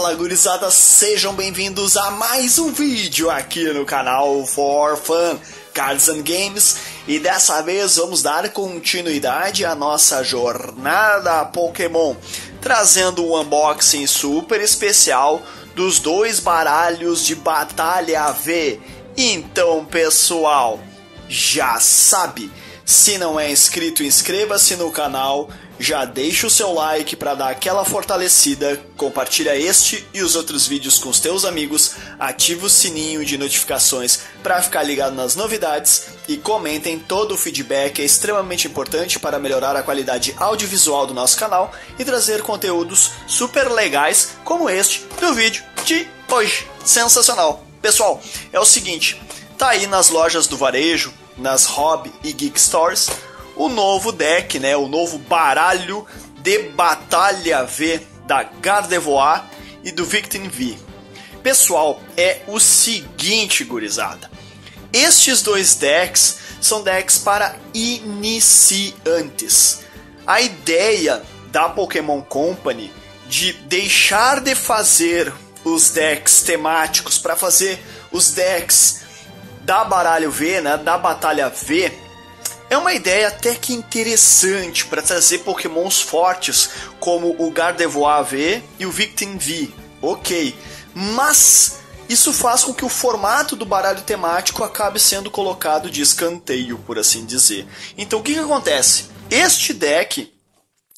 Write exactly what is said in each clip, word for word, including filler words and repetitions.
Fala, gurizada, sejam bem-vindos a mais um vídeo aqui no canal For Fun, Cards and Games. E dessa vez vamos dar continuidade à nossa jornada Pokémon, trazendo um unboxing super especial dos dois baralhos de Batalha V. Então, pessoal, já sabe, se não é inscrito, inscreva-se no canal, já deixa o seu like para dar aquela fortalecida, compartilha este e os outros vídeos com os teus amigos, ativa o sininho de notificações para ficar ligado nas novidades e comentem, todo o feedback é extremamente importante para melhorar a qualidade audiovisual do nosso canal e trazer conteúdos super legais como este do vídeo de hoje. Sensacional! Pessoal, é o seguinte, tá aí nas lojas do varejo, nas Hobby e Geek Stores, o novo deck, né, o novo baralho de Batalha V da Gardevoir e do Victini V. Pessoal, é o seguinte, gurizada, estes dois decks são decks para iniciantes. A ideia da Pokémon Company de deixar de fazer os decks temáticos para fazer os decks da baralho V, né, da Batalha V, é uma ideia até que interessante para trazer pokémons fortes como o Gardevoir V e o Victini V, ok, mas isso faz com que o formato do baralho temático acabe sendo colocado de escanteio, por assim dizer. Então o que que acontece? Este deck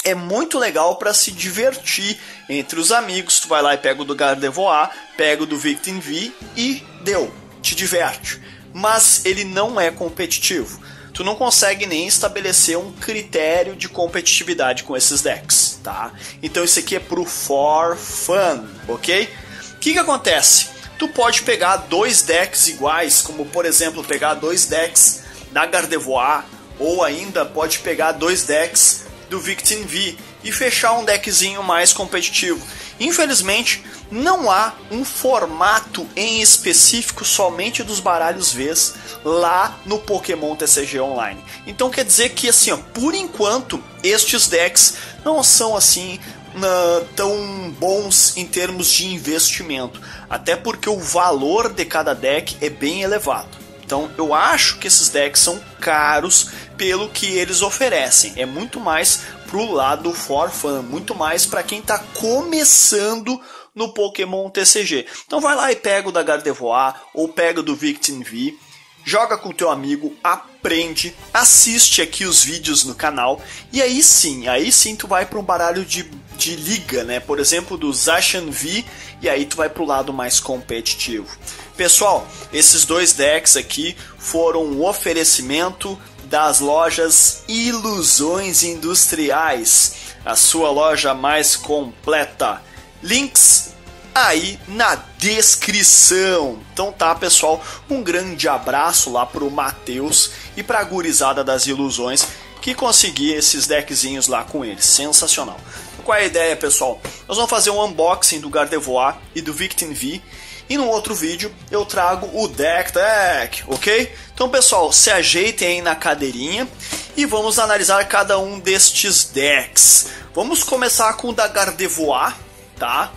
é muito legal para se divertir entre os amigos, tu vai lá e pega o do Gardevoir, pega o do Victini V e deu, te diverte. Mas ele não é competitivo. Tu não consegue nem estabelecer um critério de competitividade com esses decks, tá? Então isso aqui é pro For Fun, ok? O que que acontece? Tu pode pegar dois decks iguais, como por exemplo pegar dois decks da Gardevoir, ou ainda pode pegar dois decks do Victini V e fechar um deckzinho mais competitivo. Infelizmente, não há um formato em específico somente dos baralhos Vs lá no Pokémon T C G Online. Então quer dizer que, assim, ó, por enquanto, estes decks não são assim uh, tão bons em termos de investimento. Até porque o valor de cada deck é bem elevado. Então eu acho que esses decks são caros pelo que eles oferecem. É muito mais pro lado For Fun, muito mais para quem tá começando no Pokémon T C G. Então vai lá e pega o da Gardevoir ou pega o do Victini V, joga com o teu amigo, aprende, assiste aqui os vídeos no canal e aí sim, aí sim tu vai para um baralho de, de liga, né? Por exemplo, do Zacian V, e aí tu vai pro lado mais competitivo. Pessoal, esses dois decks aqui foram um oferecimento das lojas Ilusões Industriais, a sua loja mais completa. Links aí na descrição. Então tá, pessoal, um grande abraço lá pro Matheus e pra gurizada das Ilusões que consegui esses deckzinhos lá com eles. Sensacional. Qual é a ideia, pessoal? Nós vamos fazer um unboxing do Gardevoir e do Victini V. E no outro vídeo eu trago o deck deck, ok? Então, pessoal, se ajeitem aí na cadeirinha e vamos analisar cada um destes decks. Vamos começar com o da Gardevoir, tá?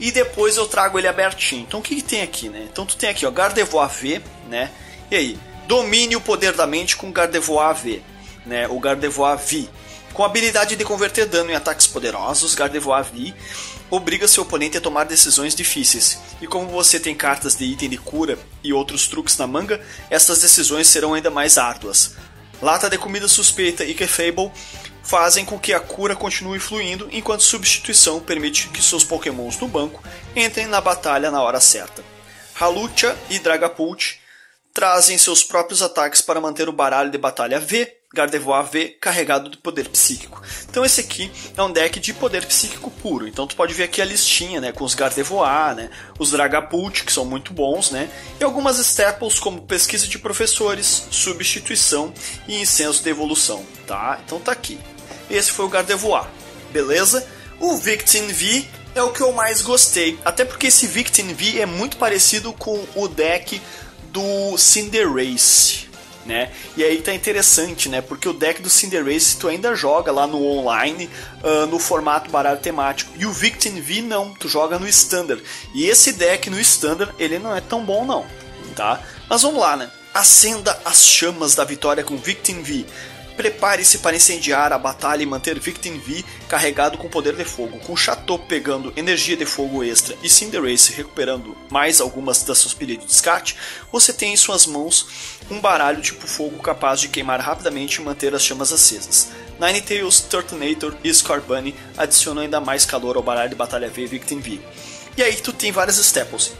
E depois eu trago ele abertinho. Então, o que que tem aqui, né? Então, tu tem aqui, ó, Gardevoir V, né? E aí, domine o poder da mente com Gardevoir V, né? O Gardevoir V. Com a habilidade de converter dano em ataques poderosos, Gardevoir V obriga seu oponente a tomar decisões difíceis, e como você tem cartas de item de cura e outros truques na manga, essas decisões serão ainda mais árduas. Lata de Comida Suspeita e Clefairy fazem com que a cura continue fluindo, enquanto substituição permite que seus pokémons no banco entrem na batalha na hora certa. Hawlucha e Dragapult trazem seus próprios ataques para manter o baralho de Batalha V, Gardevoir V, carregado do poder psíquico. Então esse aqui é um deck de poder psíquico puro. Então tu pode ver aqui a listinha, né, com os Gardevoir, né, os Dragapult, que são muito bons, né, e algumas staples como Pesquisa de Professores, Substituição e Incenso de Evolução, tá? Então tá aqui. Esse foi o Gardevoir, beleza? O Victini V é o que eu mais gostei, até porque esse Victini V é muito parecido com o deck do Cinderace, né? E aí tá interessante, né? Porque o deck do Cinderace tu ainda joga lá no online, uh, no formato baralho temático. E o Victini V não, tu joga no Standard. E esse deck no Standard, ele não é tão bom não, tá? Mas vamos lá, né? Acenda as chamas da vitória com Victini V. Prepare-se para incendiar a batalha e manter Victini V carregado com poder de fogo, com Chateau pegando energia de fogo extra e Cinderace recuperando mais algumas das suas pilhas de descarte, você tem em suas mãos um baralho tipo fogo capaz de queimar rapidamente e manter as chamas acesas. Ninetales, Turtonator e Scorbunny adicionam ainda mais calor ao baralho de Batalha V e Victini V. E aí tu tem várias staples.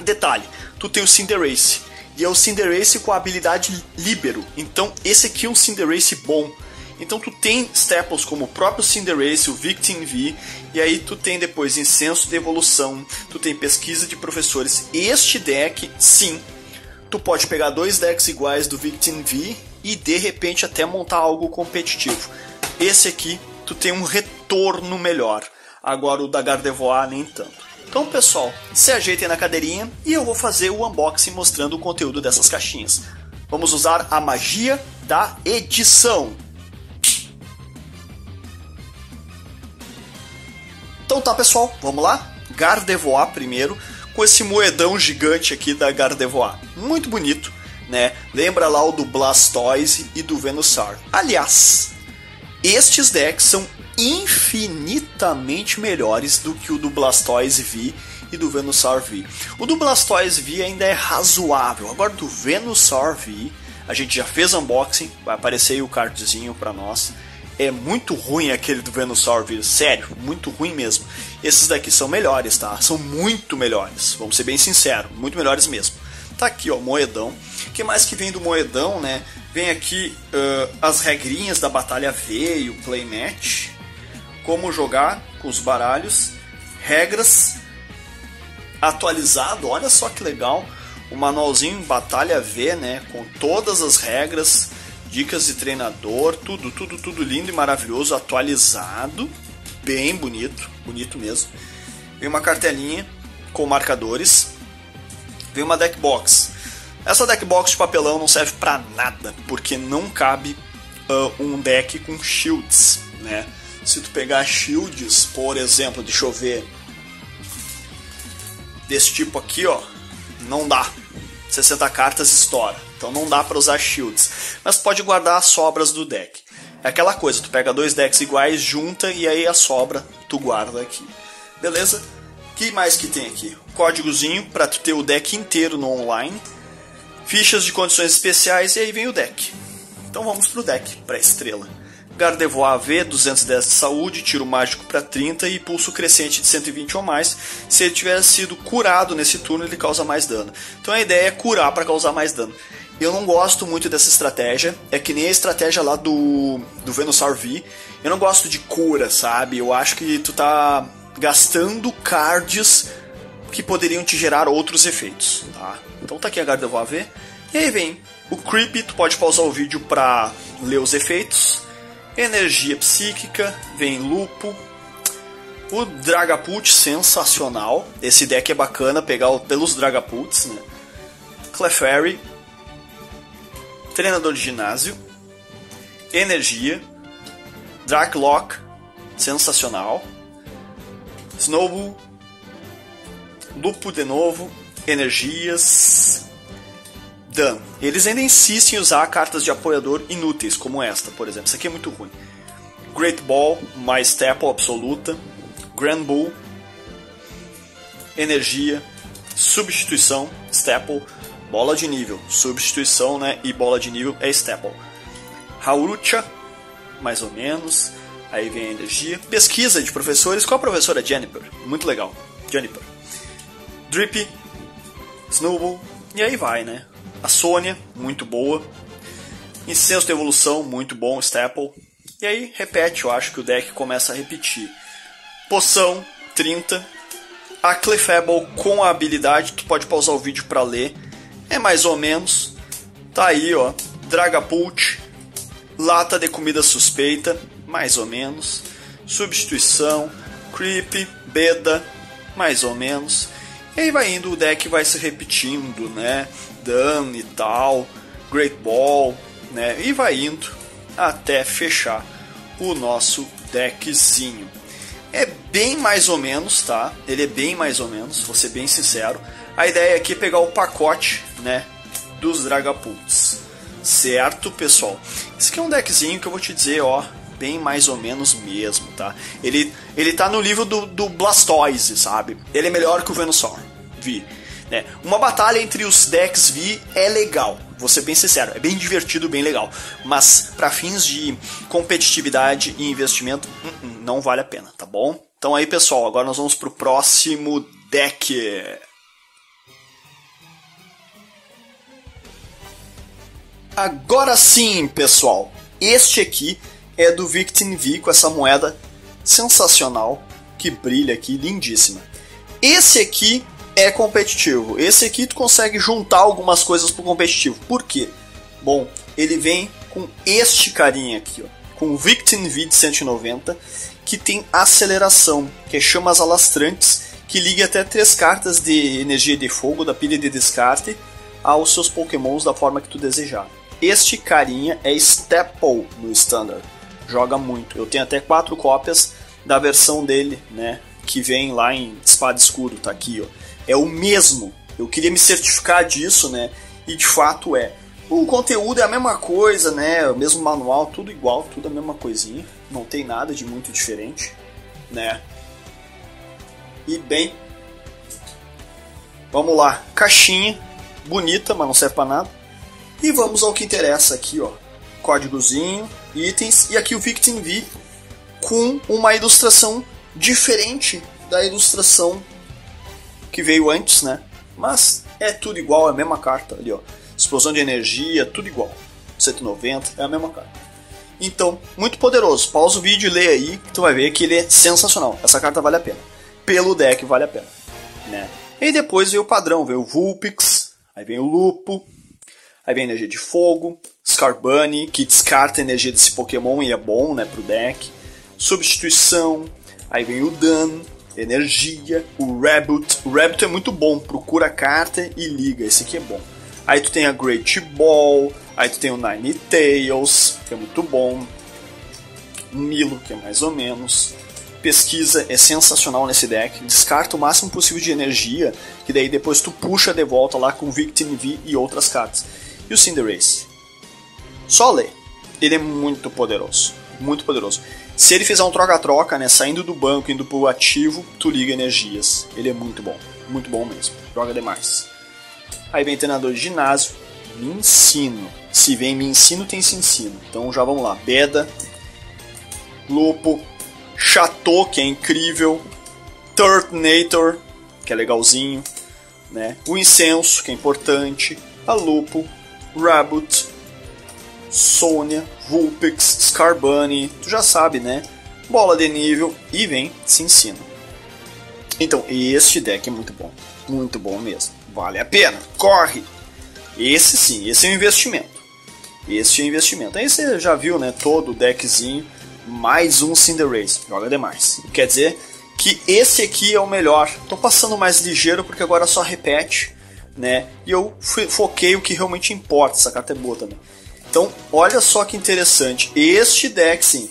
Detalhe, tu tem o Cinderace. E é o Cinderace com a habilidade Líbero. Então esse aqui é um Cinderace bom. Então tu tem staples como o próprio Cinderace, o Victini V. E aí tu tem depois Incenso de Evolução. Tu tem Pesquisa de Professores. Este deck, sim. Tu pode pegar dois decks iguais do Victini V. E de repente até montar algo competitivo. Esse aqui tu tem um retorno melhor. Agora o da Gardevoir nem tanto. Então pessoal, se ajeitem na cadeirinha e eu vou fazer o unboxing mostrando o conteúdo dessas caixinhas. Vamos usar a magia da edição. Então tá pessoal, vamos lá? Gardevoir primeiro, com esse moedão gigante aqui da Gardevoir. Muito bonito, né? Lembra lá o do Blastoise e do Venusaur. Aliás, estes decks são infinitamente melhores do que o do Blastoise V e do Venusaur V. O do Blastoise V ainda é razoável. Agora do Venusaur V, a gente já fez unboxing, vai aparecer aí o cardzinho pra nós. É muito ruim aquele do Venusaur V, sério, muito ruim mesmo. Esses daqui são melhores, tá? São muito melhores, vamos ser bem sinceros, muito melhores mesmo. Tá aqui, ó, moedão. O que mais que vem do moedão, né? Vem aqui uh, as regrinhas da Batalha V e o Playmatch. Como jogar com os baralhos, regras, atualizado, olha só que legal, o manualzinho Batalha V, né, com todas as regras, dicas de treinador, tudo, tudo, tudo lindo e maravilhoso, atualizado, bem bonito, bonito mesmo. Vem uma cartelinha com marcadores, vem uma deck box. Essa deck box de papelão não serve pra nada, porque não cabe uh, um deck com shields, né? Se tu pegar shields, por exemplo, deixa eu ver, desse tipo aqui, ó, não dá, sessenta cartas estoura, então não dá pra usar shields, mas pode guardar as sobras do deck. É aquela coisa, tu pega dois decks iguais, junta e aí a sobra tu guarda aqui, beleza? O que mais que tem aqui? Códigozinho pra tu ter o deck inteiro no online, fichas de condições especiais e aí vem o deck. Então vamos pro deck, pra estrela. Gardevoir V, duzentos e dez de saúde, tiro mágico para trinta e pulso crescente de cento e vinte ou mais. Se ele tiver sido curado nesse turno, ele causa mais dano. Então a ideia é curar para causar mais dano. Eu não gosto muito dessa estratégia, é que nem a estratégia lá do, do Venusaur V. Eu não gosto de cura, sabe? Eu acho que tu tá gastando cards que poderiam te gerar outros efeitos, tá? Então tá aqui a Gardevoir V. E aí vem o Creep, tu pode pausar o vídeo para ler os efeitos. Energia psíquica, vem Lupo, o Dragapult, sensacional, esse deck é bacana pegar pelos Dragapults, né? Clefairy, treinador de ginásio, energia, Draglock, sensacional, Snowball, Lupo de novo, energias, dano. Eles ainda insistem em usar cartas de apoiador inúteis, como esta, por exemplo. Isso aqui é muito ruim. Great Ball, mais staple absoluta. Grand Bull. Energia. Substituição, staple. Bola de nível. Substituição, né? E bola de nível é staple. Hawlucha, mais ou menos. Aí vem a energia. Pesquisa de professores com a professora Jennifer. Muito legal. Jennifer. Drippy. Snowball. E aí vai, né? A Sônia, muito boa. Incenso de Evolução, muito bom, staple. E aí, repete, eu acho que o deck começa a repetir. Poção, trinta. A Clefairy com a habilidade, tu pode pausar o vídeo pra ler. É mais ou menos. Tá aí, ó. Dragapult. Lata de Comida Suspeita, mais ou menos. Substituição. Creep. Beda, mais ou menos. E aí vai indo, o deck vai se repetindo, né? Dano e tal. Great Ball, né? E vai indo até fechar o nosso deckzinho. É bem mais ou menos, tá? Ele é bem mais ou menos, vou ser bem sincero. A ideia aqui é pegar o pacote, né, dos Dragapults. Certo, pessoal? Esse aqui é um deckzinho que eu vou te dizer, ó, bem mais ou menos mesmo, tá? Ele, ele tá no nível do, do Blastoise, sabe? Ele é melhor que o Venusaur V, né? Uma batalha entre os decks V é legal, vou ser bem sincero, é bem divertido, bem legal. Mas para fins de competitividade e investimento, não vale a pena, tá bom? Então aí, pessoal, agora nós vamos pro próximo deck. Agora sim, pessoal, este aqui é do Victini V, com essa moeda sensacional que brilha aqui, lindíssima. Esse aqui é competitivo. Esse aqui tu consegue juntar algumas coisas pro competitivo. Por quê? Bom, ele vem com este carinha aqui, ó, com o Victini V de cento e noventa, que tem aceleração, que é chamas alastrantes, que liga até três cartas de energia de fogo da pilha de descarte aos seus pokémons da forma que tu desejar. Este carinha é Staple no Standard. Joga muito. Eu tenho até quatro cópias da versão dele, né, que vem lá em Espada Escuro, tá aqui, ó. É o mesmo. Eu queria me certificar disso, né? E de fato é. O conteúdo é a mesma coisa, né? O mesmo manual, tudo igual, tudo a mesma coisinha. Não tem nada de muito diferente, né? E bem, vamos lá. Caixinha bonita, mas não serve pra nada. E vamos ao que interessa aqui, ó. Códigozinho, itens, e aqui o Victini V com uma ilustração diferente da ilustração que veio antes, né? Mas é tudo igual, é a mesma carta ali, ó. Explosão de energia, tudo igual. cento e noventa, é a mesma carta. Então, muito poderoso. Pausa o vídeo e lê aí, que tu vai ver que ele é sensacional. Essa carta vale a pena. Pelo deck vale a pena, né? E depois veio o padrão, veio o Vulpix, aí vem o Lupo, aí vem a energia de fogo, Scorbunny, que descarta a energia desse Pokémon e é bom, né, pro deck. Substituição, aí vem o dano, energia, o Rabbit. O Rabbit é muito bom, procura a carta e liga, esse aqui é bom. Aí tu tem a Great Ball, aí tu tem o Ninetales, que é muito bom. Milo, que é mais ou menos. Pesquisa é sensacional nesse deck, descarta o máximo possível de energia, que daí depois tu puxa de volta lá com Victini V e outras cartas. E o Cinderace, só lê, ele é muito poderoso, muito poderoso. Se ele fizer um troca-troca, né, saindo do banco, indo pro ativo, tu liga energias. Ele é muito bom, muito bom mesmo. Joga demais. Aí vem treinador de ginásio, me ensino. Se vem me ensino, tem se ensino. Então já vamos lá. Beda, Lupo, Chateau, que é incrível, Turtonator, que é legalzinho, né? O Incenso, que é importante, a Lupo, Rabbit, Sônia, Vulpix, Scorbunny, tu já sabe, né? Bola de nível e vem, se ensina. Então, este deck é muito bom. Muito bom mesmo. Vale a pena. Corre! Esse sim, esse é um investimento. Esse é um investimento. Aí você já viu, né? Todo o deckzinho. Mais um Cinderace. Joga demais. Quer dizer que esse aqui é o melhor. Tô passando mais ligeiro porque agora só repete, né? E eu foquei o que realmente importa. Essa carta é boa também. Então, olha só que interessante, este deck sim,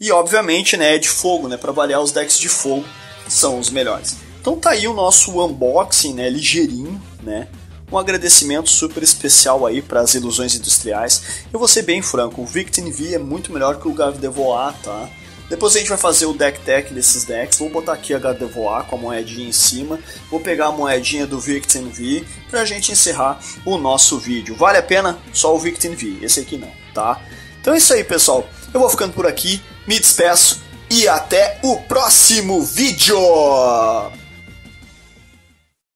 e obviamente, né, é de fogo, né, para variar os decks de fogo são os melhores. Então tá aí o nosso unboxing, né, ligeirinho, né, um agradecimento super especial aí para as Ilusões Industriais. Eu vou ser bem franco, o Victini V é muito melhor que o Gardevoir, tá? Depois a gente vai fazer o deck tech desses decks. Vou botar aqui a Gardevoir com a moedinha em cima. Vou pegar a moedinha do Victini V pra gente encerrar o nosso vídeo. Vale a pena? Só o Victini V, esse aqui não, tá? Então é isso aí, pessoal. Eu vou ficando por aqui, me despeço e até o próximo vídeo!